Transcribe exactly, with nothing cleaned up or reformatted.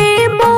प्रेम।